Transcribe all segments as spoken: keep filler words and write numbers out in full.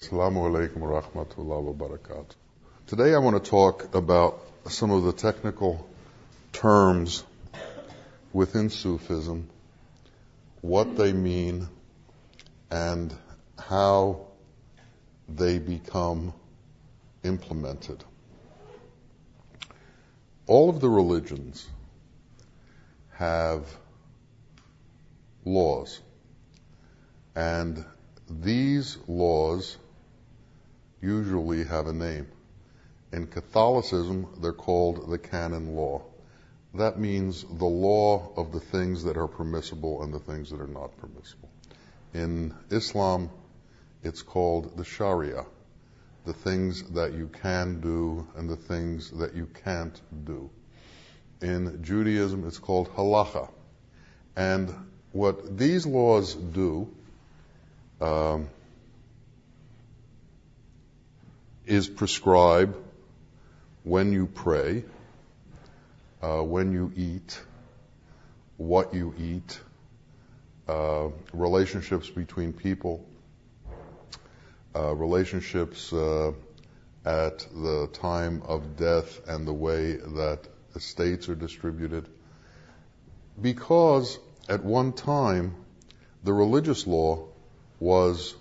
Assalamu alaikum wa rahmatullahi wa barakatuh. Today I want to talk about some of the technical terms within Sufism, what they mean, and how they become implemented. All of the religions have laws, and these laws usually have a name. In Catholicism, they're called the canon law. That means the law of the things that are permissible and the things that are not permissible. In Islam, it's called the Sharia, the things that you can do and the things that you can't do. In Judaism, it's called Halacha. And what these laws do um, is prescribe when you pray, uh, when you eat, what you eat, uh, relationships between people, uh, relationships uh, at the time of death and the way that estates are distributed. Because at one time, the religious law was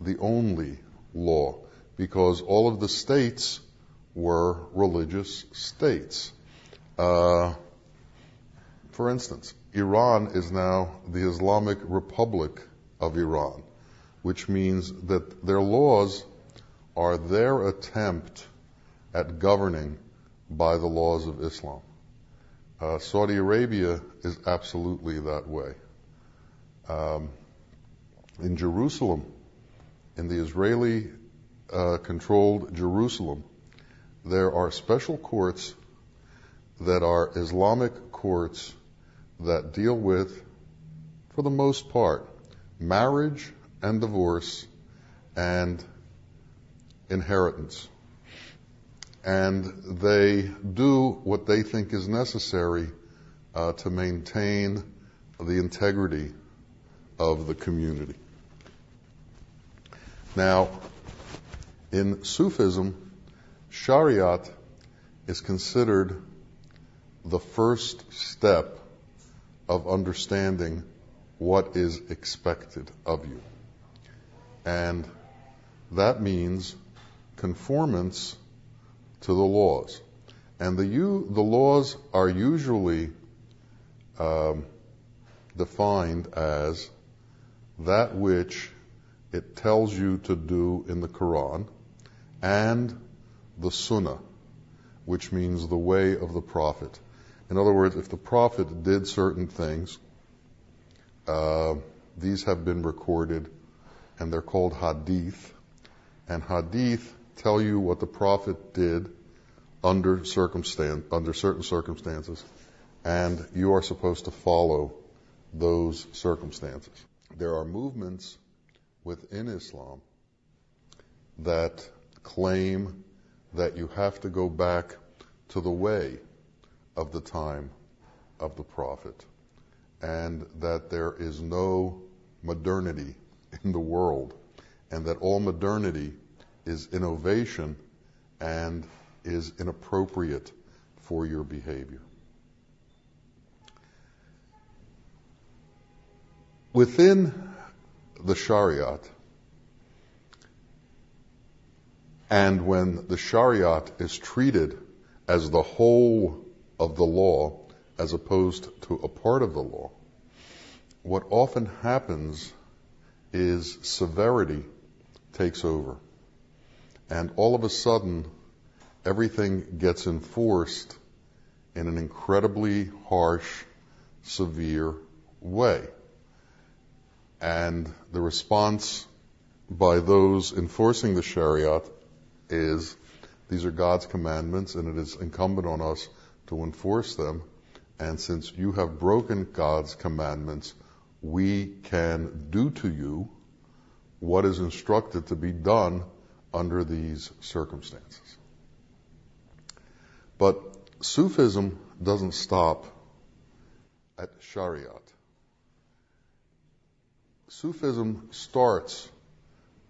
the only law, because all of the states were religious states. Uh, for instance, Iran is now the Islamic Republic of Iran, which means that their laws are their attempt at governing by the laws of Islam. Uh, Saudi Arabia is absolutely that way. Um, in Jerusalem, in the Israeli uh, controlled Jerusalem, there are special courts that are Islamic courts that deal with, for the most part, marriage and divorce and inheritance. And they do what they think is necessary uh, to maintain the integrity of the community. Now, in Sufism, Shariat is considered the first step of understanding what is expected of you. And that means conformance to the laws. And the, you, the laws are usually um, defined as that which it tells you to do in the Quran and the Sunnah, which means the way of the Prophet. In other words, if the Prophet did certain things, uh, these have been recorded, and they're called Hadith. And Hadith tell you what the Prophet did under circumstance, under certain circumstances, and you are supposed to follow those circumstances. There are movements within Islam that claim that you have to go back to the way of the time of the Prophet, and that there is no modernity in the world, and that all modernity is innovation and is inappropriate for your behavior. Within the Shariat, and when the Shariat is treated as the whole of the law as opposed to a part of the law, what often happens is severity takes over. And all of a sudden, everything gets enforced in an incredibly harsh, severe way. And the response by those enforcing the Shariat is, these are God's commandments, and it is incumbent on us to enforce them. And since you have broken God's commandments, we can do to you what is instructed to be done under these circumstances. But Sufism doesn't stop at Shariat. Sufism starts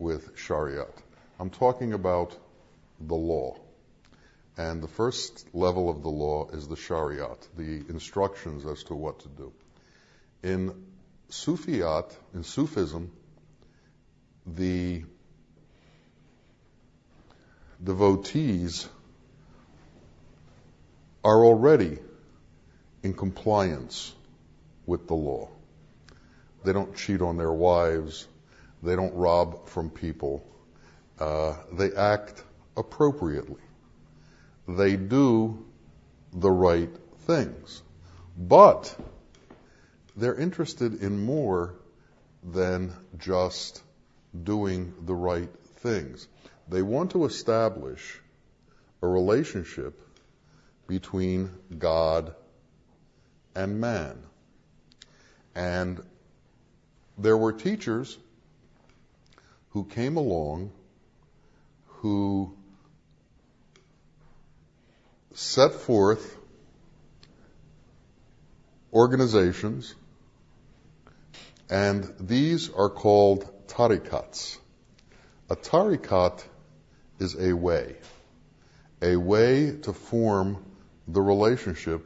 with Shariat. I'm talking about the law. And the first level of the law is the Shariat, the instructions as to what to do. In Sufiat, in Sufism, the devotees are already in compliance with the law. They don't cheat on their wives. They don't rob from people. Uh, they act appropriately. They do the right things. But they're interested in more than just doing the right things. They want to establish a relationship between God and man. And there were teachers who came along who set forth organizations, and these are called tariqats. A tariqat is a way, a way to form the relationship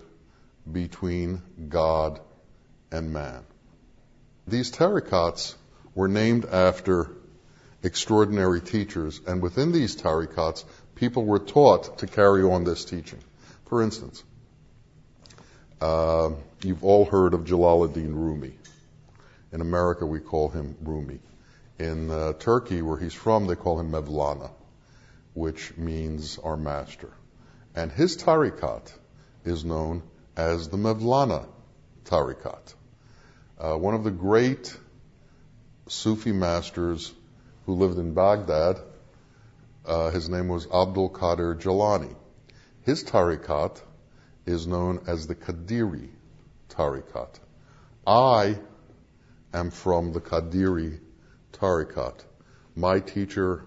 between God and man. These tariqats were named after extraordinary teachers, and within these tariqats, people were taught to carry on this teaching. For instance, uh, you've all heard of Jalaluddin Rumi. In America, we call him Rumi. In uh, Turkey, where he's from, they call him Mevlana, which means our master. And his tariqat is known as the Mevlana Tariqat. Uh, one of the great Sufi masters who lived in Baghdad, uh, his name was Abdul Qadir Jalani. His tariqat is known as the Qadiri Tariqat. I am from the Qadiri Tariqat. My teacher,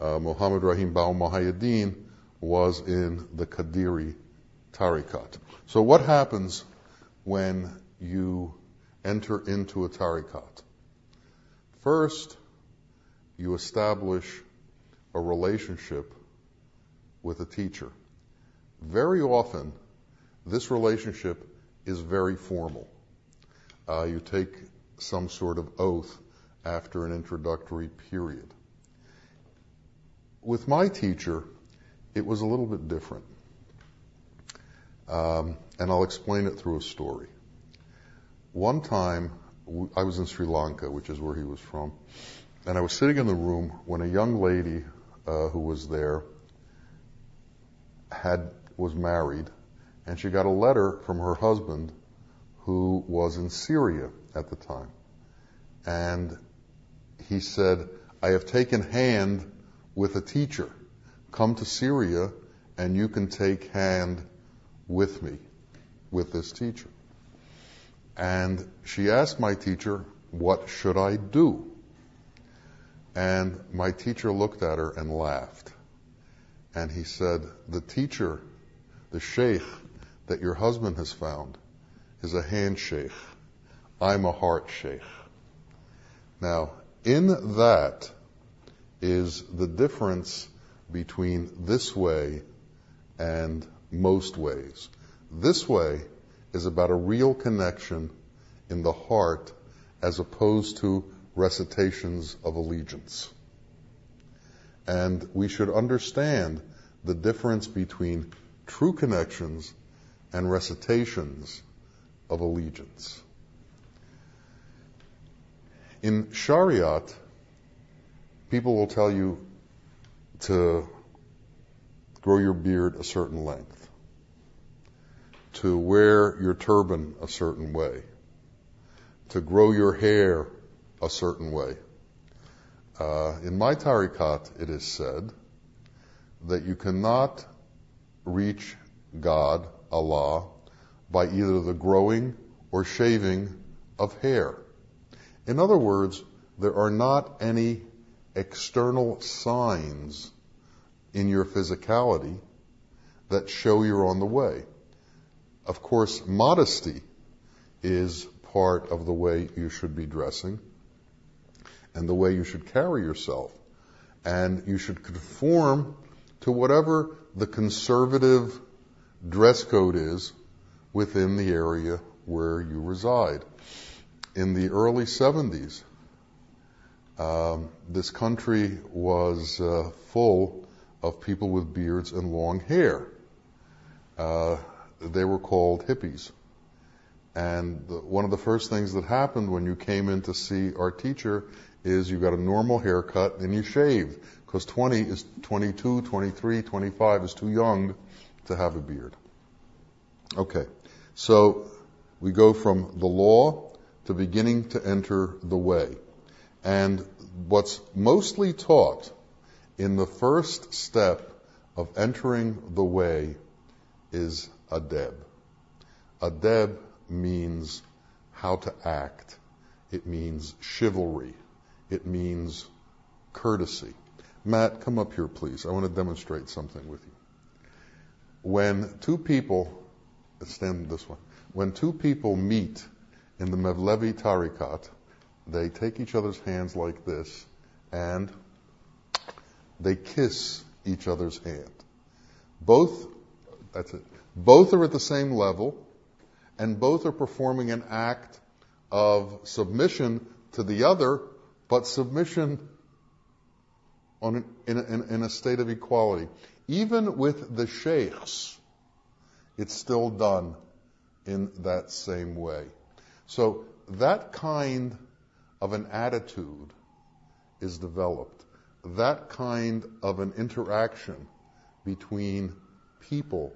uh, Muhammad Rahim Bawa Mahayuddin, was in the Qadiri Tariqat. So what happens when you enter into a tariqat? First, you establish a relationship with a teacher. Very often, this relationship is very formal. Uh, you take some sort of oath after an introductory period. With my teacher, it was a little bit different. Um, and I'll explain it through a story. One time, I was in Sri Lanka, which is where he was from, and I was sitting in the room when a young lady uh, who was there had was married, and she got a letter from her husband who was in Syria at the time. And he said, "I have taken hand with a teacher. Come to Syria, and you can take hand with me, with this teacher." And she asked my teacher, "What should I do?" And my teacher looked at her and laughed. And he said, "The teacher, the sheikh that your husband has found, is a hand sheikh. I'm a heart sheikh." Now, in that is the difference between this way and most ways. This way is about a real connection in the heart as opposed to recitations of allegiance. And we should understand the difference between true connections and recitations of allegiance. In Shariat, people will tell you to grow your beard a certain length, to wear your turban a certain way, to grow your hair a certain way. Uh, in my tariqat, it is said that you cannot reach God, Allah, by either the growing or shaving of hair. In other words, there are not any external signs in your physicality that show you're on the way. Of course, modesty is part of the way you should be dressing and the way you should carry yourself. and you should conform to whatever the conservative dress code is within the area where you reside. In the early seventies, um, this country was uh, full of people with beards and long hair. Uh, they were called hippies. And the, one of the first things that happened when you came in to see our teacher is you got a normal haircut and you shaved, because twenty is twenty-two, twenty-three, twenty-five is too young to have a beard. Okay, so we go from the law to beginning to enter the way. And what's mostly taught in the first step of entering the way is adab. Adab means how to act. It means chivalry. It means courtesy. Matt, come up here, please. I want to demonstrate something with you. When two people, stand this one, when two people meet in the Mevlevi Tariqat, they take each other's hands like this, and they kiss each other's hand. Both, that's it, both are at the same level, and both are performing an act of submission to the other, but submission on an, in, a, in a state of equality. Even with the sheikhs, it's still done in that same way. So that kind of an attitude is developed. That kind of an interaction between people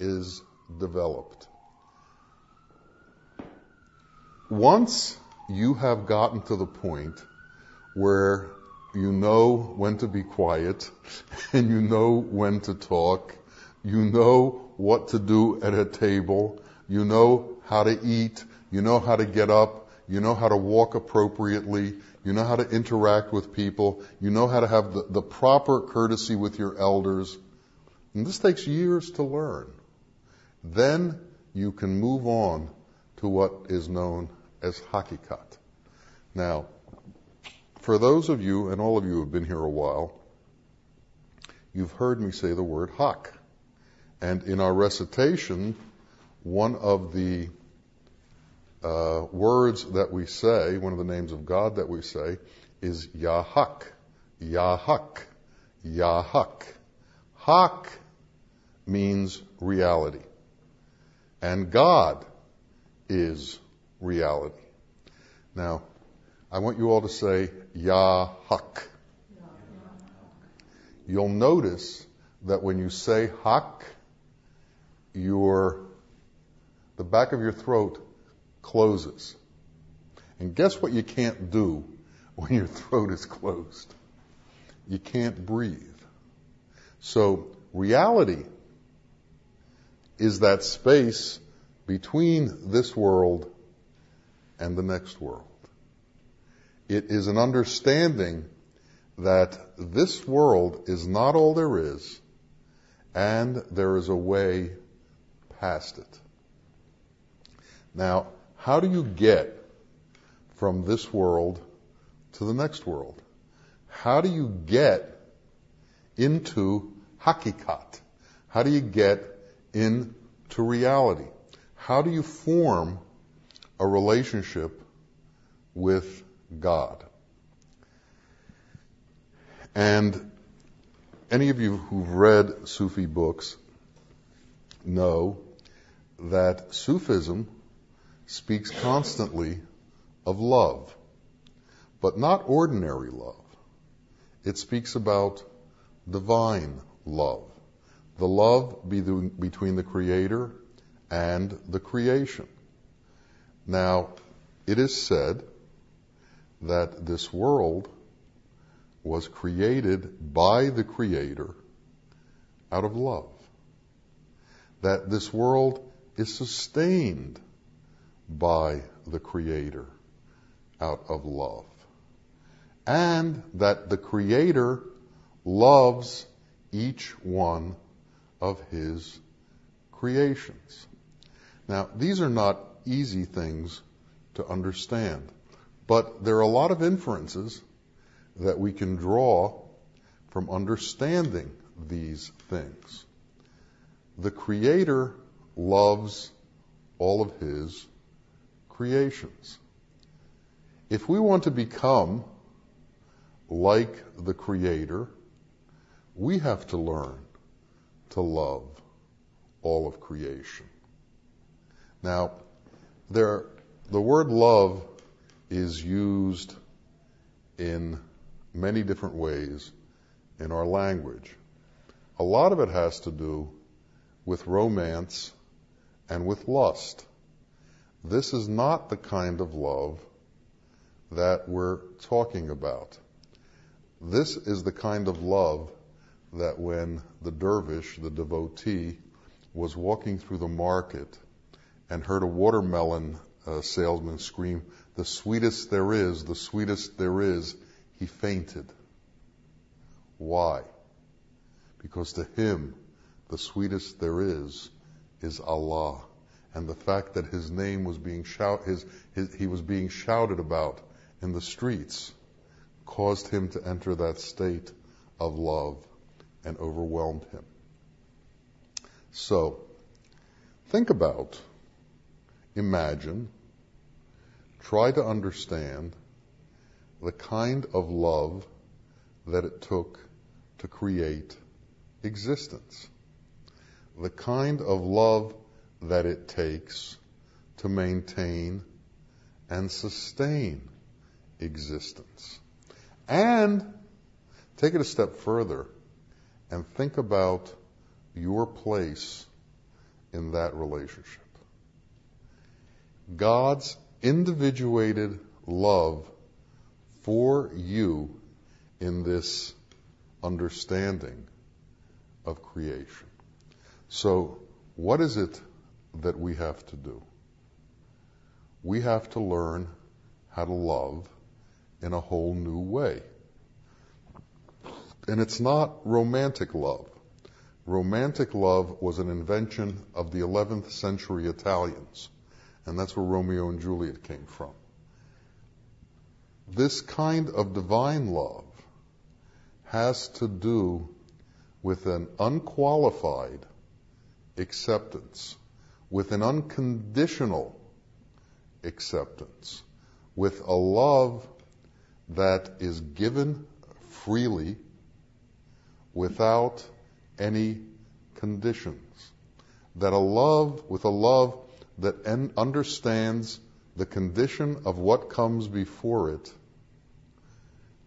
is developed. Once you have gotten to the point where you know when to be quiet and you know when to talk, you know what to do at a table, you know how to eat, you know how to get up, you know how to walk appropriately, you know how to interact with people, you know how to have the, the proper courtesy with your elders, and this takes years to learn, then you can move on to what is known as Haqiqat. Now, for those of you, and all of you who have been here a while, you've heard me say the word Haqq. And in our recitation, one of the uh, words that we say, one of the names of God that we say, is Yahak, Yahak, Yahak. Haqq means reality. And God is reality. Now, I want you all to say Yahak. You'll notice that when you say Haqq, your the back of your throat closes. And guess what you can't do when your throat is closed? You can't breathe. So reality is that space between this world and the next world. It is an understanding that this world is not all there is, and there is a way past it. Now, how do you get from this world to the next world? How do you get into Haqiqat? How do you get into reality? How do you form a relationship with God? And any of you who've read Sufi books know that Sufism speaks constantly of love, but not ordinary love. It speaks about divine love, the love be the, between the Creator and the creation. Now, it is said that this world was created by the Creator out of love. That this world is sustained by the Creator out of love. And that the Creator loves each one of His creations. Now, these are not easy things to understand, but there are a lot of inferences that we can draw from understanding these things. The Creator loves all of His creations. If we want to become like the Creator, we have to learn to love all of creation. Now, there, the word love is used in many different ways in our language. A lot of it has to do with romance and with lust. This is not the kind of love that we're talking about. This is the kind of love that when the dervish, the devotee, was walking through the market and heard a watermelon uh, salesman scream, "The sweetest there is, the sweetest there is," he fainted. Why? Because to him, the sweetest there is, is Allah. And the fact that his name was being shout, his, his, he was being shouted about in the streets caused him to enter that state of love and overwhelmed him. So, think about, imagine, try to understand the kind of love that it took to create existence, the kind of love that it takes to maintain and sustain existence. And take it a step further and think about your place in that relationship. God's individuated love for you in this understanding of creation. So, what is it that we have to do? We have to learn how to love in a whole new way. And it's not romantic love. Romantic love was an invention of the eleventh century Italians, and that's where Romeo and Juliet came from. This kind of divine love has to do with an unqualified acceptance, with an unconditional acceptance, with a love that is given freely without any conditions, that a love with a love that en- understands the condition of what comes before it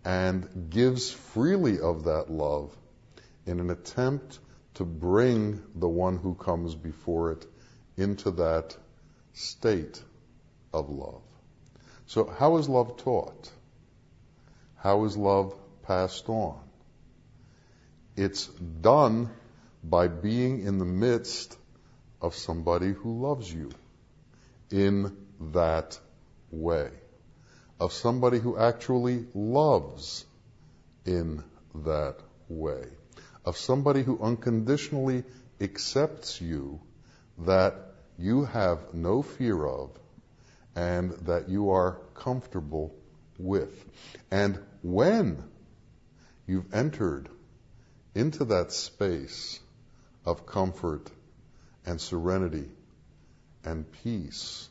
and gives freely of that love in an attempt to bring the one who comes before it into that state of love. So how is love taught? How is love passed on? It's done by being in the midst of somebody who loves you in that way, of somebody who actually loves in that way, of somebody who unconditionally accepts you, that you have no fear of and that you are comfortable with. And when you've entered into that space of comfort and serenity and peace,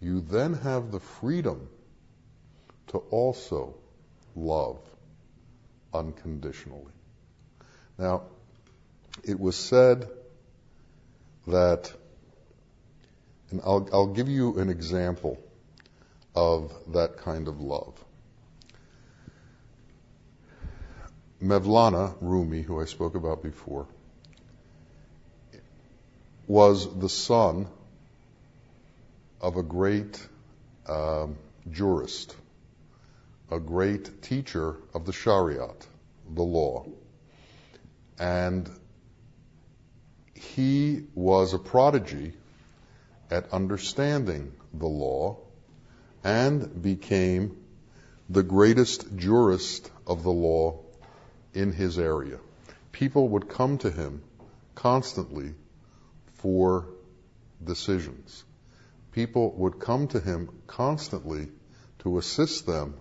you then have the freedom to also love unconditionally. Now, it was said that, and I'll, I'll give you an example of that kind of love. Mevlana Rumi, who I spoke about before, was the son of a great um, jurist, a great teacher of the Shariat, the law. And he was a prodigy at understanding the law and became the greatest jurist of the law in his area. People would come to him constantly for decisions. People would come to him constantly to assist them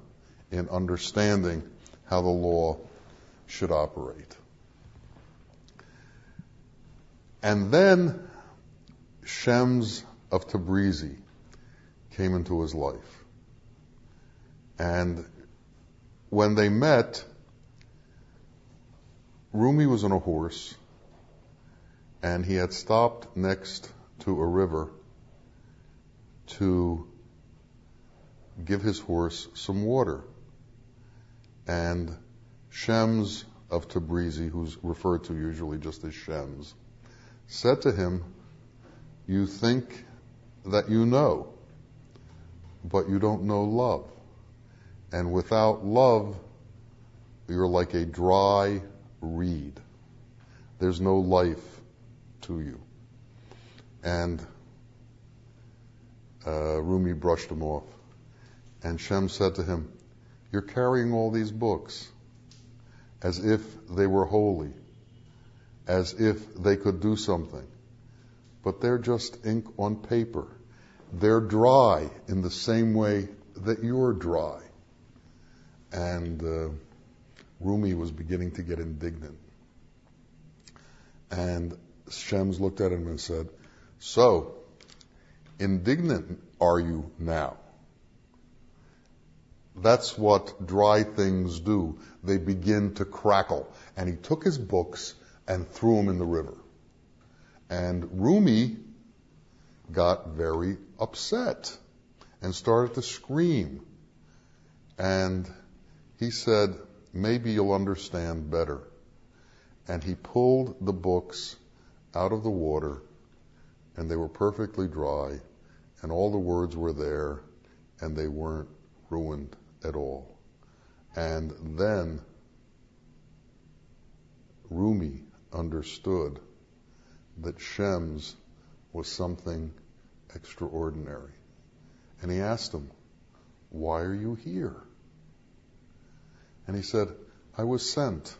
in understanding how the law should operate. And then Shems of Tabrizi came into his life. And when they met, Rumi was on a horse, and he had stopped next to a river to give his horse some water. And Shems of Tabrizi, who's referred to usually just as Shems, said to him, "You think that you know, but you don't know love. And without love, you're like a dry reed. There's no life to you." And uh, Rumi brushed him off. And Shem said to him, "You're carrying all these books as if they were holy, as if they could do something. But they're just ink on paper. They're dry in the same way that you're dry." And uh, Rumi was beginning to get indignant. And Shems looked at him and said, "So, indignant are you now? That's what dry things do. They begin to crackle." And he took his books and threw them in the river. And Rumi got very upset and started to scream. And he said, "Maybe you'll understand better." And he pulled the books out of the water, and they were perfectly dry, and all the words were there, and they weren't ruined at all. And then Rumi understood that Shems was something extraordinary. And he asked him, "Why are you here?" And he said, "I was sent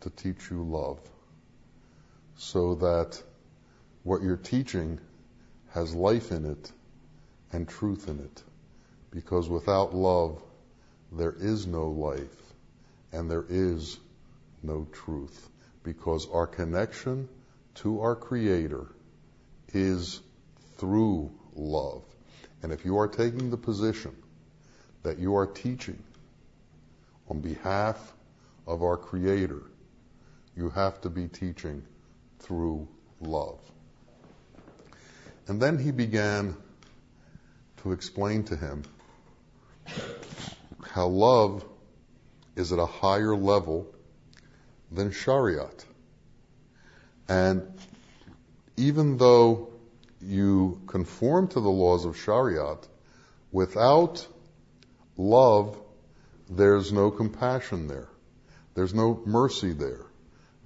to teach you love, so that what you're teaching has life in it and truth in it. Because without love, there is no life and there is no truth. Because our connection to our Creator is through love. And if you are taking the position that you are teaching on behalf of our Creator, you have to be teaching through love." And then he began to explain to him how love is at a higher level than Shariat. And even though you conform to the laws of Shariat, without love, there's no compassion there. There's no mercy there.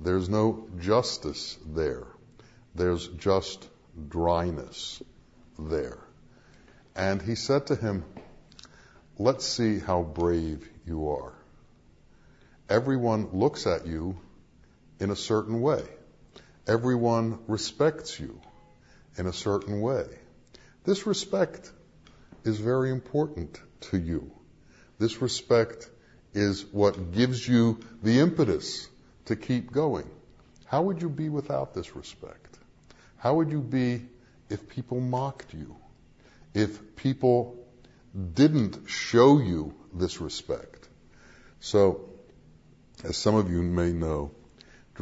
There's no justice there. There's just dryness there. And he said to him, "Let's see how brave you are. Everyone looks at you in a certain way. Everyone respects you in a certain way. This respect is very important to you. This respect is what gives you the impetus to keep going. How would you be without this respect? How would you be if people mocked you? If people didn't show you this respect?" So, as some of you may know,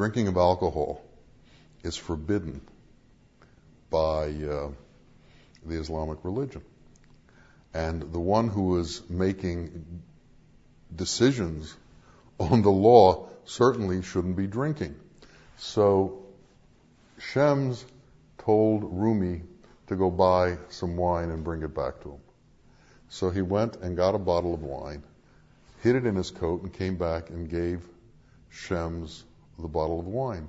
drinking of alcohol is forbidden by uh, the Islamic religion. And the one who is making decisions on the law certainly shouldn't be drinking. So Shems told Rumi to go buy some wine and bring it back to him. So he went and got a bottle of wine, hid it in his coat, and came back and gave Shems the bottle of wine.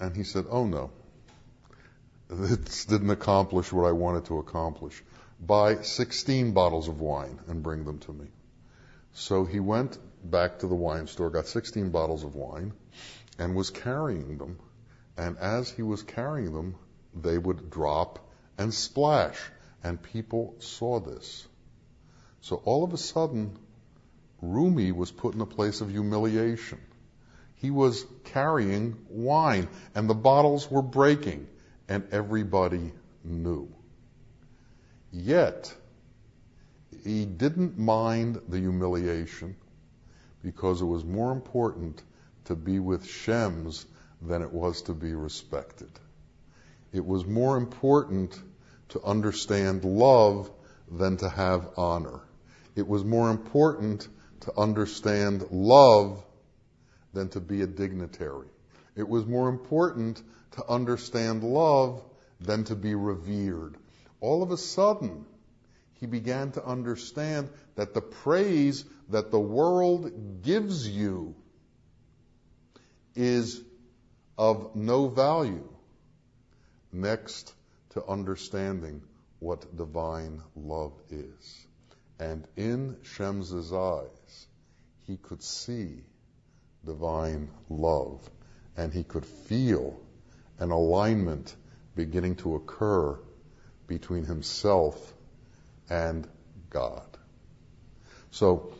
And he said, "Oh no, this didn't accomplish what I wanted to accomplish. Buy sixteen bottles of wine and bring them to me." So he went back to the wine store, got sixteen bottles of wine, and was carrying them. And as he was carrying them, they would drop and splash. And people saw this. So all of a sudden, Rumi was put in a place of humiliation. He was carrying wine, and the bottles were breaking, and everybody knew. Yet, he didn't mind the humiliation, because it was more important to be with Shems than it was to be respected. It was more important to understand love than to have honor. It was more important to understand love than to be a dignitary. It was more important to understand love than to be revered. All of a sudden, he began to understand that the praise that the world gives you is of no value next to understanding what divine love is. And in Shems's eyes, he could see divine love, and he could feel an alignment beginning to occur between himself and God. So,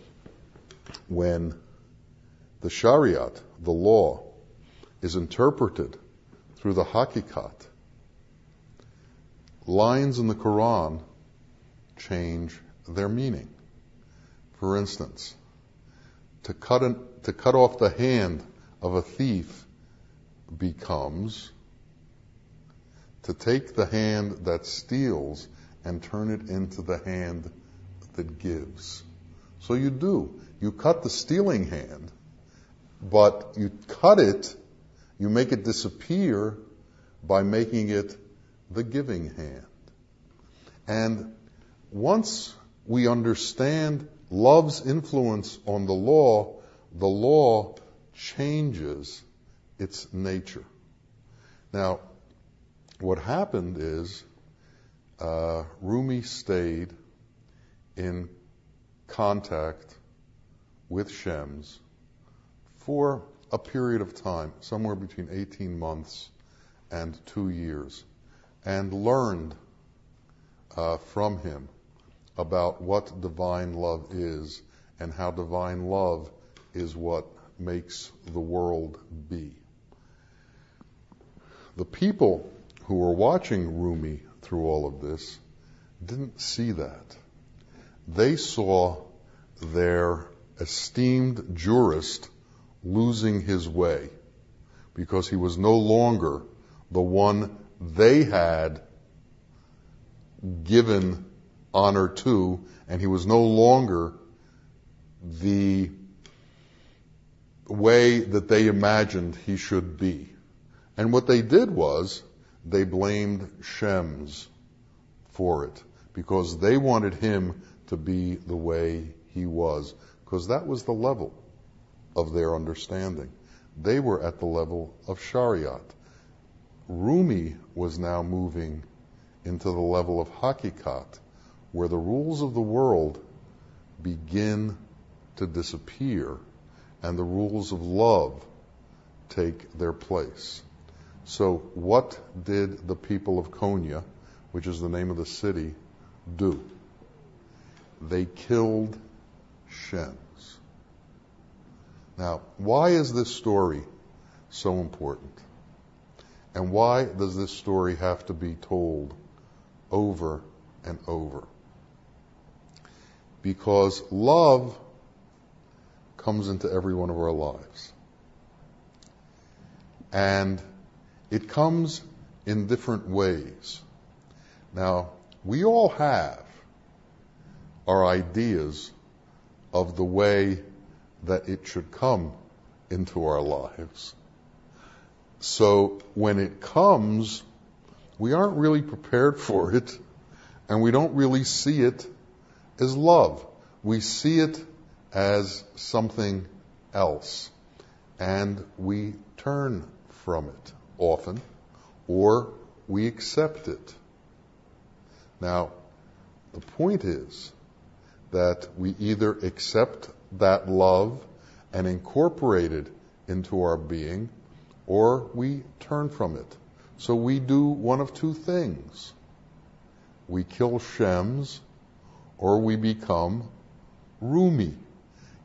when the Shariat, the law, is interpreted through the Haqiqat, lines in the Quran change their meaning. For instance, to cut an, to cut off the hand of a thief becomes to take the hand that steals and turn it into the hand that gives. So you do. You cut the stealing hand, but you cut it, you make it disappear by making it the giving hand. And once we understand love's influence on the law, the law changes its nature. Now, what happened is uh, Rumi stayed in contact with Shems for a period of time, somewhere between eighteen months and two years, and learned uh, from him about what divine love is and how divine love is what makes the world be. The people who were watching Rumi through all of this didn't see that. They saw their esteemed jurist losing his way because he was no longer the one they had given honor to, and he was no longer the way that they imagined he should be. And what they did was they blamed Shems for it, because they wanted him to be the way he was, because that was the level of their understanding. They were at the level of Shariat. Rumi was now moving into the level of Haqiqat, where the rules of the world begin to disappear and the rules of love take their place. So what did the people of Konya, which is the name of the city, do? They killed Shems. Now, why is this story so important? And why does this story have to be told over and over? Because love comes into every one of our lives. And it comes in different ways. Now, we all have our ideas of the way that it should come into our lives. So when it comes, we aren't really prepared for it, and we don't really see it as love. We see it as something else, and we turn from it often, or we accept it. Now, the point is that we either accept that love and incorporate it into our being, or we turn from it. So we do one of two things. We kill Shems, or we become Rumi.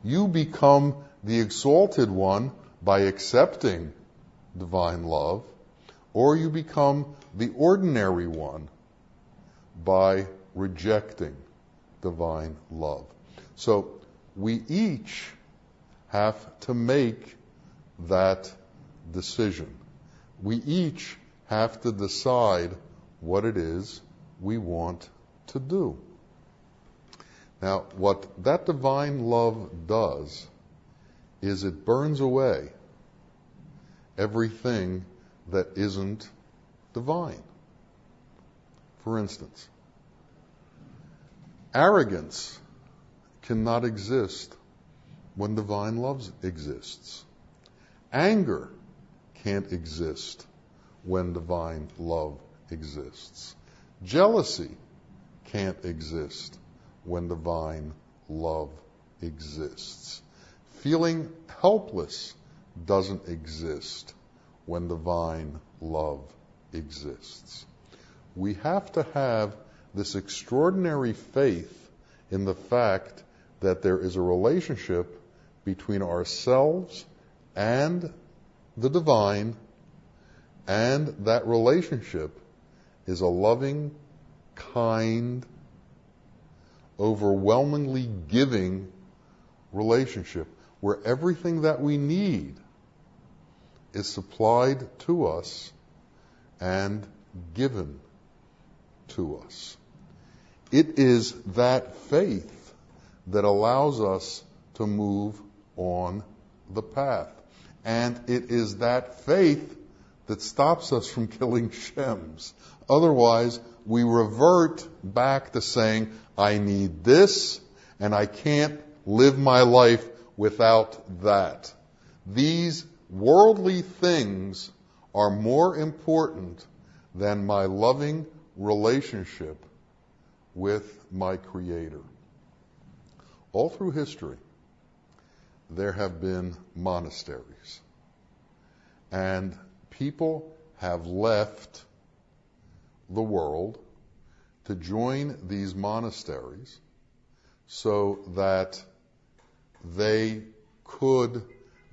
you become the exalted one by accepting divine love, or you become the ordinary one by rejecting divine love. So we each have to make that decision. We each have to decide what it is we want to do. Now, what that divine love does is it burns away everything that isn't divine. For instance, arrogance cannot exist when divine love exists. Anger can't exist when divine love exists. Jealousy can't exist when divine love exists. Feeling helpless doesn't exist when divine love exists. We have to have this extraordinary faith in the fact that there is a relationship between ourselves and the divine, and that relationship is a loving, kind, overwhelmingly giving relationship where everything that we need is supplied to us and given to us. It is that faith that allows us to move on the path. And it is that faith that stops us from killing Shems. Otherwise, we revert back to saying, I need this, and I can't live my life without that. These worldly things are more important than my loving relationship with my Creator. All through history, there have been monasteries, and people have left the world to join these monasteries so that they could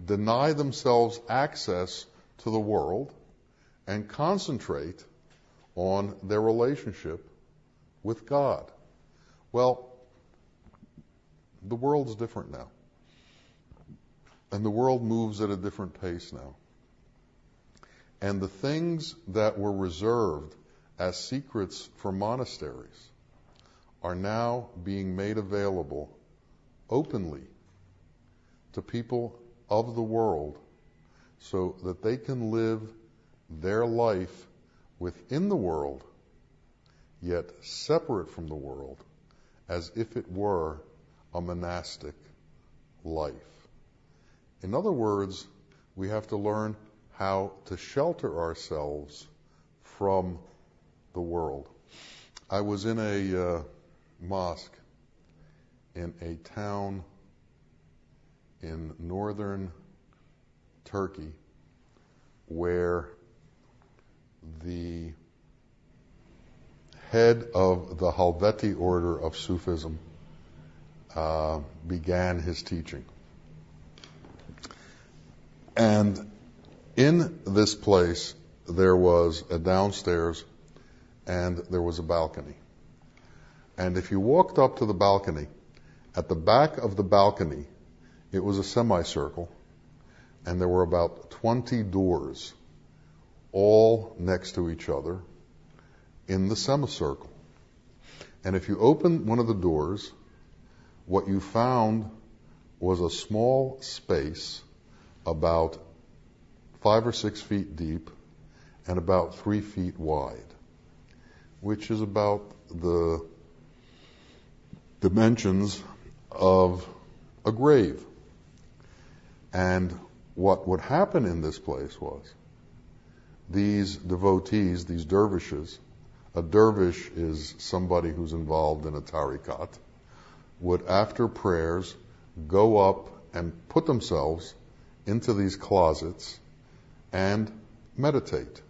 deny themselves access to the world and concentrate on their relationship with God. Well, the world's different now. And the world moves at a different pace now. And the things that were reserved as secrets for monasteries are now being made available openly to people of the world so that they can live their life within the world, yet separate from the world, as if it were a monastic life. In other words, we have to learn how to shelter ourselves from the world. I was in a uh, mosque in a town in northern Turkey where the head of the Halveti order of Sufism uh, began his teaching. And in this place, there was a downstairs and there was a balcony. And if you walked up to the balcony, at the back of the balcony, it was a semicircle, and there were about twenty doors, all next to each other, in the semicircle. And if you opened one of the doors, what you found was a small space about five or six feet deep and about three feet wide, which is about the dimensions of a grave. And what would happen in this place was these devotees, these dervishes, a dervish is somebody who's involved in a tariqat, would after prayers go up and put themselves into these closets and meditate.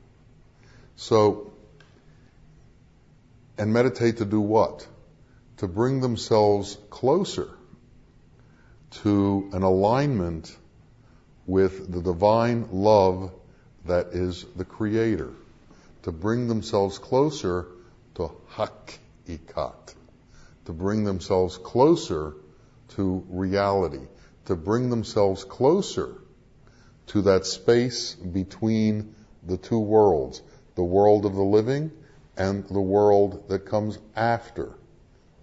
So, and meditate to do what? To bring themselves closer to an alignment with the divine love that is the Creator, to bring themselves closer to Haqiqat, to bring themselves closer to reality, to bring themselves closer to that space between the two worlds, the world of the living and the world that comes after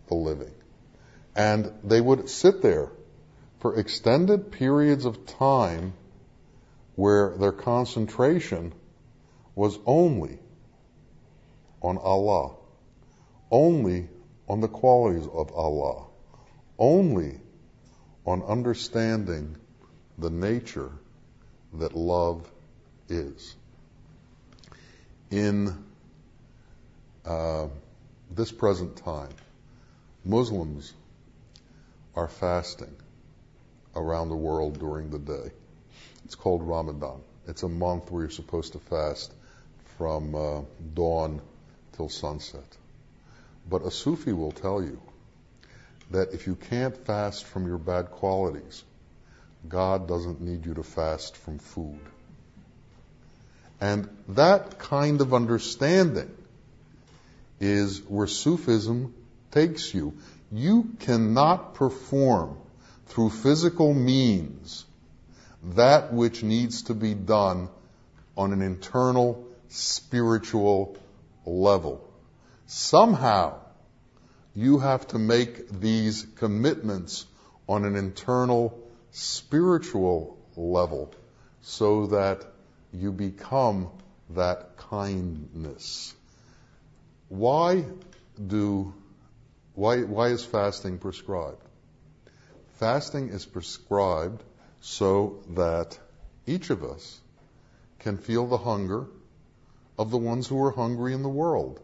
the living. And they would sit there for extended periods of time where their concentration was only on Allah, only on the qualities of Allah, only on understanding the nature that love is. In uh, this present time, Muslims are fasting around the world during the day. It's called Ramadan. It's a month where you're supposed to fast from uh, dawn till sunset. But a Sufi will tell you that if you can't fast from your bad qualities, God doesn't need you to fast from food. And that kind of understanding is where Sufism takes you. You cannot perform through physical means that which needs to be done on an internal spiritual level. Somehow, you have to make these commitments on an internal spiritual level so that you become that kindness. Why do, why, why is fasting prescribed? Fasting is prescribed so that each of us can feel the hunger of the ones who are hungry in the world,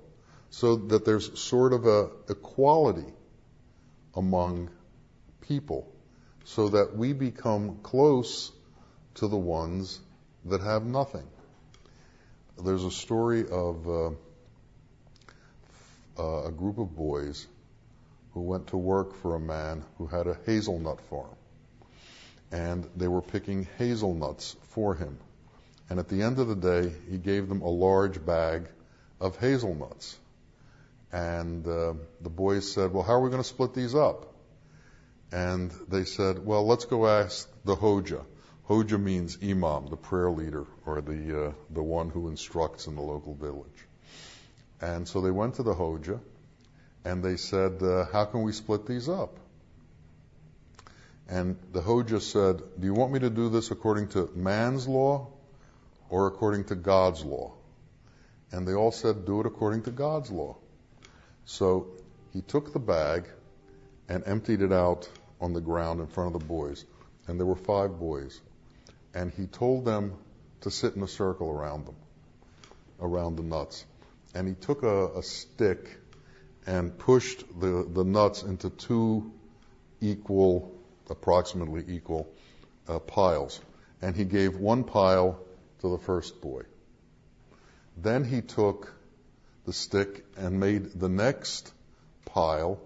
so that there's sort of a equality among people, so that we become close to the ones that have nothing. There's a story of uh, uh, a group of boys who went to work for a man who had a hazelnut farm. And they were picking hazelnuts for him. And at the end of the day, he gave them a large bag of hazelnuts. And uh, the boys said, well, how are we going to split these up? And they said, well, let's go ask the hoja. Hoja means imam, the prayer leader, or the, uh, the one who instructs in the local village. And so they went to the hoja, and they said, uh, how can we split these up? And the hoja said, do you want me to do this according to man's law or according to God's law? And they all said, do it according to God's law. So he took the bag and emptied it out on the ground in front of the boys. And there were five boys. And he told them to sit in a circle around them, around the nuts. And he took a, a stick and pushed the, the nuts into two equal, approximately equal uh, piles. And he gave one pile to the first boy. Then he took the stick and made the next pile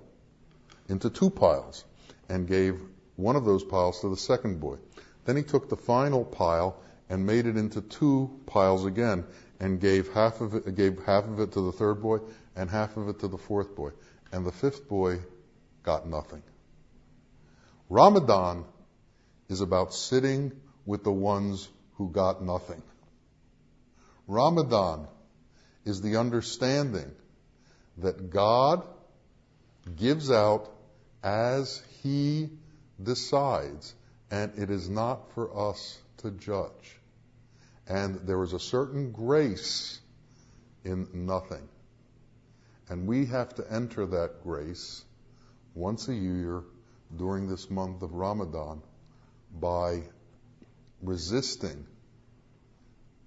into two piles and gave one of those piles to the second boy. Then he took the final pile and made it into two piles again and gave half of it, gave half of it to the third boy and half of it to the fourth boy. And the fifth boy got nothing. Ramadan is about sitting with the ones who got nothing. Ramadan is the understanding that God gives out as He decides, and it is not for us to judge. And there is a certain grace in nothing. And we have to enter that grace once a year during this month of Ramadan by resisting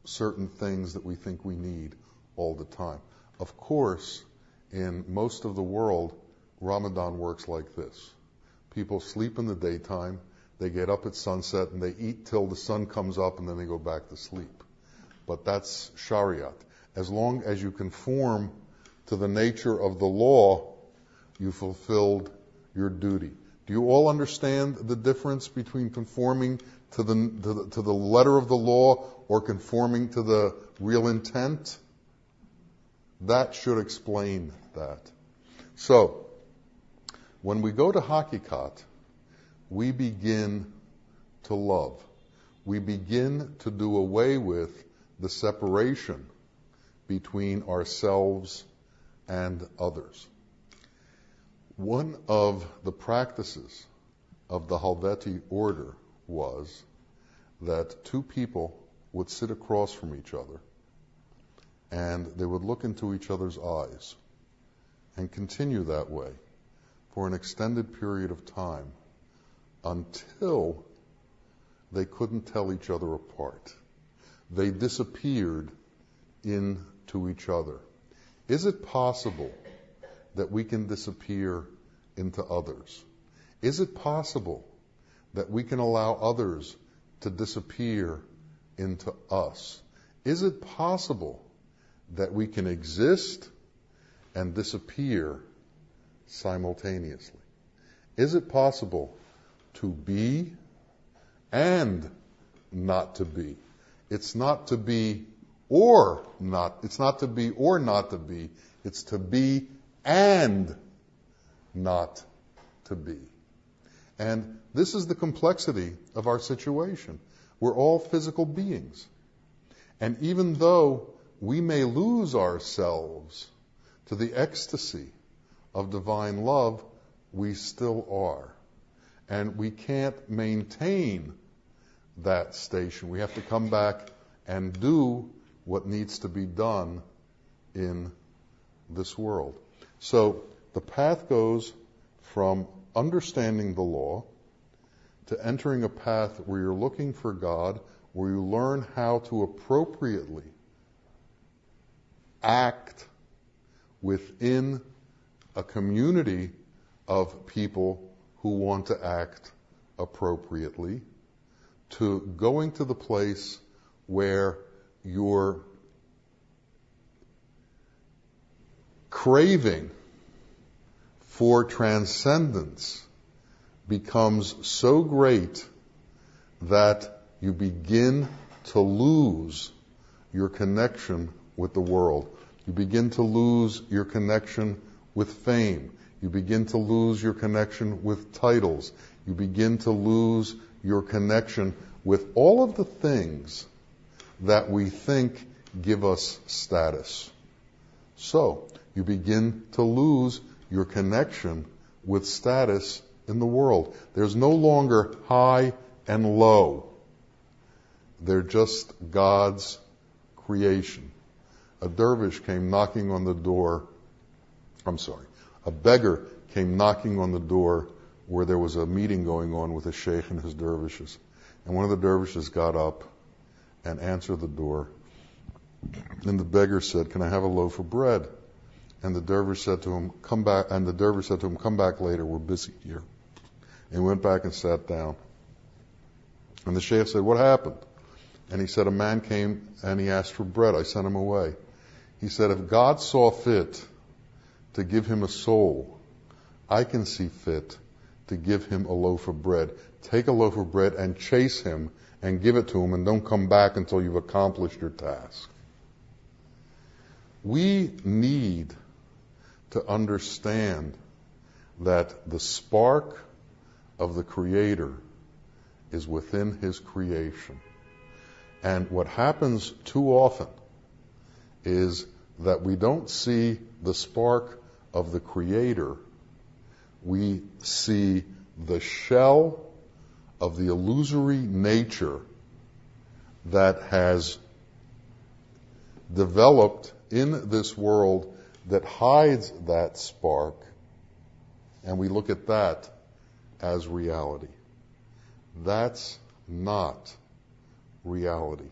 certain things that we think we need all the time. Of course, in most of the world, Ramadan works like this. People sleep in the daytime, they get up at sunset, and they eat till the sun comes up, and then they go back to sleep. But that's Shariat. As long as you conform to the nature of the law, you fulfilled your duty. Do you all understand the difference between conforming to the, to the, to the letter of the law or conforming to the real intent? That should explain that. So, when we go to Haqiqat, we begin to love. We begin to do away with the separation between ourselves and others. One of the practices of the Halveti order was that two people would sit across from each other and they would look into each other's eyes and continue that way for an extended period of time until they couldn't tell each other apart. They disappeared into each other. Is it possible that we can disappear into others? Is it possible that we can allow others to disappear into us? Is it possible that we can exist and disappear simultaneously? Is it possible to be and not to be? It's not to be or not. It's not to be or not to be. It's to be and not to be. And this is the complexity of our situation. We're all physical beings. And even though we may lose ourselves to the ecstasy of divine love, we still are. And we can't maintain that station. We have to come back and do what needs to be done in this world. So the path goes from understanding the law to entering a path where you're looking for God, where you learn how to appropriately act within a community of people who want to act appropriately, to going to the place where you're craving for transcendence becomes so great that you begin to lose your connection with the world. You begin to lose your connection with fame. You begin to lose your connection with titles. You begin to lose your connection with all of the things that we think give us status. So, you begin to lose your connection with status in the world. There's no longer high and low. They're just God's creation. A dervish came knocking on the door. I'm sorry. A beggar came knocking on the door where there was a meeting going on with a sheikh and his dervishes. And one of the dervishes got up and answered the door. And the beggar said, "Can I have a loaf of bread?" And the dervish said to him, "Come back." And the dervish said to him, "Come back later. We're busy here." And he went back and sat down. And the sheikh said, "What happened?" And he said, "A man came and he asked for bread. I sent him away." He said, "If God saw fit to give him a soul, I can see fit to give him a loaf of bread. Take a loaf of bread and chase him and give it to him, and don't come back until you've accomplished your task." We need to understand that the spark of the Creator is within His creation. And what happens too often is that we don't see the spark of the Creator. We see the shell of the illusory nature that has developed in this world that hides that spark, and we look at that as reality. That's not reality.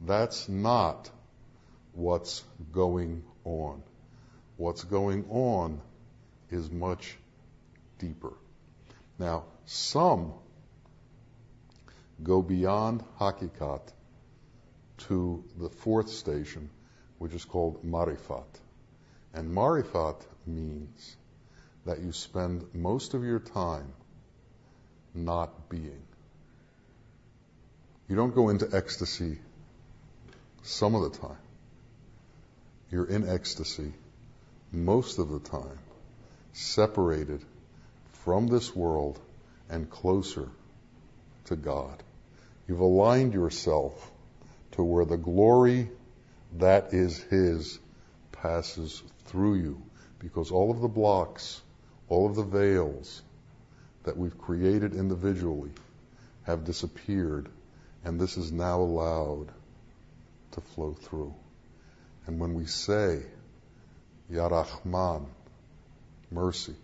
That's not what's going on. What's going on is much deeper. Now, some go beyond Haqiqat to the fourth station, which is called Marifat. And Marifat means that you spend most of your time not being. You don't go into ecstasy some of the time. You're in ecstasy most of the time, separated from this world and closer to God. You've aligned yourself to where the glory that is His passes through you, because all of the blocks, all of the veils that we've created individually have disappeared, and this is now allowed to flow through. And when we say, Ya Rahman, mercy,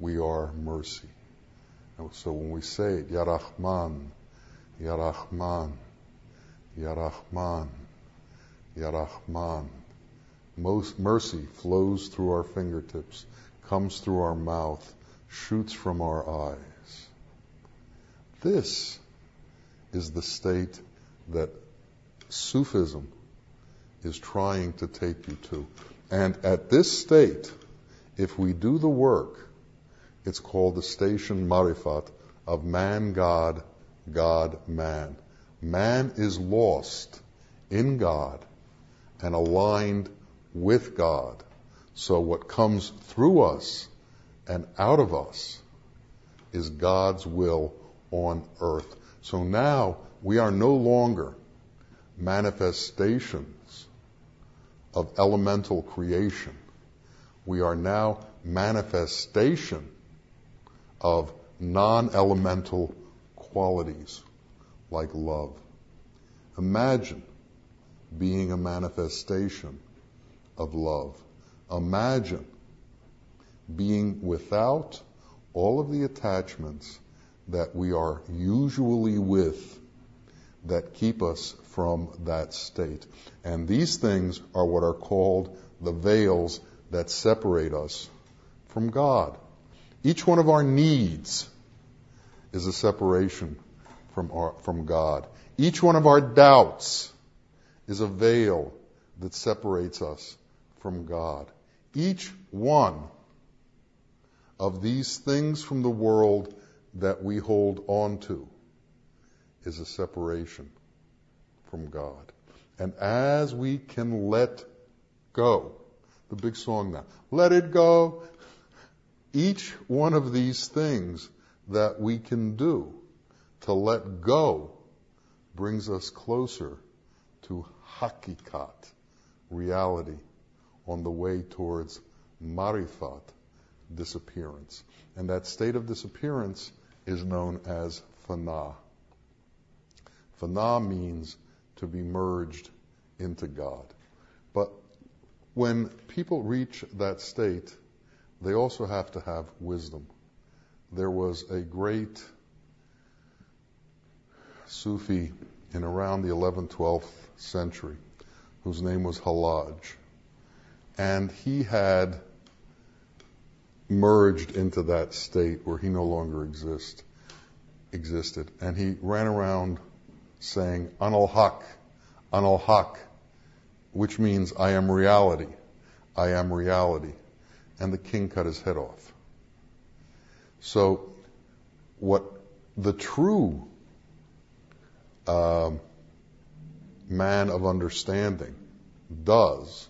we are mercy. And so when we say it, Ya Rahman, Ya Rahman, Ya Rahman, Ya Rahman, most mercy flows through our fingertips, comes through our mouth, shoots from our eyes. This is the state that Sufism is trying to take you to. And at this state, if we do the work, it's called the station Marifat of man-God, God-man. Man is lost in God and aligned with God. So what comes through us and out of us is God's will on earth. So now we are no longer manifestations of elemental creation. We are now manifestation of non-elemental qualities like love. Imagine being a manifestation of love. Imagine being without all of the attachments that we are usually with that keep us from that state. And these things are what are called the veils that separate us from God. Each one of our needs is a separation from our, from God. Each one of our doubts is a veil that separates us from God. Each one of these things from the world that we hold on to is a separation from God. And as we can let go, the big song now, let it go, each one of these things that we can do to let go brings us closer to Haqiqat, reality, on the way towards Marifat, disappearance. And that state of disappearance is known as fana. Fana means to be merged into God. But when people reach that state, they also have to have wisdom. There was a great Sufi in around the eleventh, twelfth century whose name was Halaj. And he had merged into that state where he no longer exist, existed. And he ran around saying, An-al-Haqq, An-al-Haqq, which means I am reality, I am reality. And the king cut his head off. So what the true uh, man of understanding does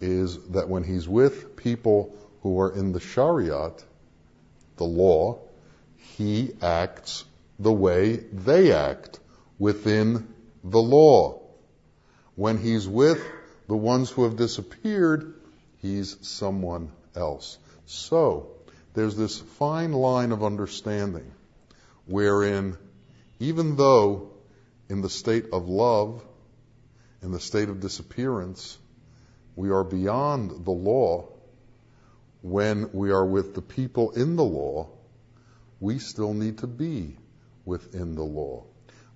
is that when he's with people who are in the Shariat, the law, he acts the way they act within the law. When he's with the ones who have disappeared, he's someone else. So there's this fine line of understanding wherein, even though in the state of love, in the state of disappearance, we are beyond the law, when we are with the people in the law, we still need to be within the law.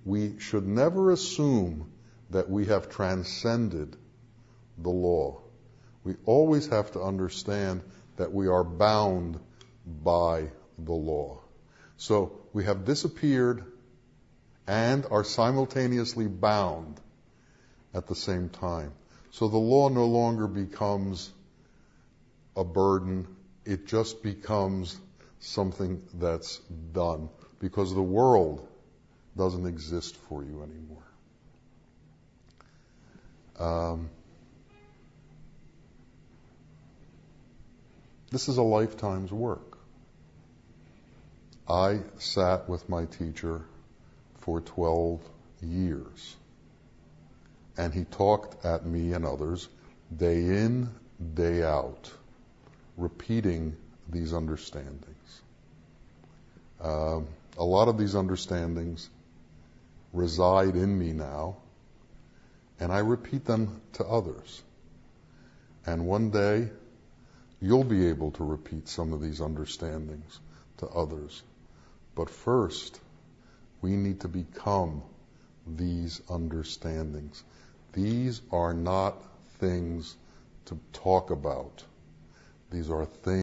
We should never assume that we have transcended the law. We always have to understand that we are bound by the law. So we have disappeared and are simultaneously bound at the same time. So the law no longer becomes a burden, it just becomes something that's done. because the world doesn't exist for you anymore. Um, this is a lifetime's work. I sat with my teacher for twelve years, and he talked at me and others day in, day out, repeating these understandings. Um, a lot of these understandings reside in me now, and I repeat them to others. And one day, you'll be able to repeat some of these understandings to others. But first, we need to become these understandings. These are not things to talk about. These are things